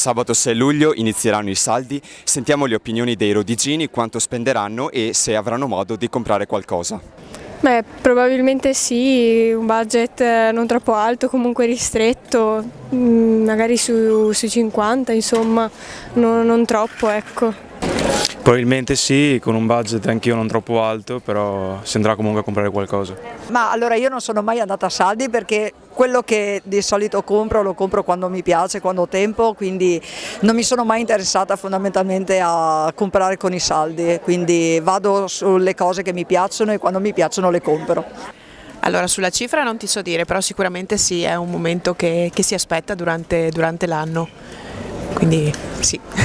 Sabato 6 luglio inizieranno i saldi, sentiamo le opinioni dei rodigini, quanto spenderanno e se avranno modo di comprare qualcosa. Beh, probabilmente sì, un budget non troppo alto, comunque ristretto, magari sui 50, insomma, non troppo, ecco. Probabilmente sì, con un budget anch'io non troppo alto, però si andrà comunque a comprare qualcosa. Ma allora io non sono mai andata a saldi perché quello che di solito compro lo compro quando mi piace, quando ho tempo, quindi non mi sono mai interessata fondamentalmente a comprare con i saldi, quindi vado sulle cose che mi piacciono e quando mi piacciono le compro. Allora sulla cifra non ti so dire, però sicuramente sì, è un momento che si aspetta durante l'anno, quindi sì.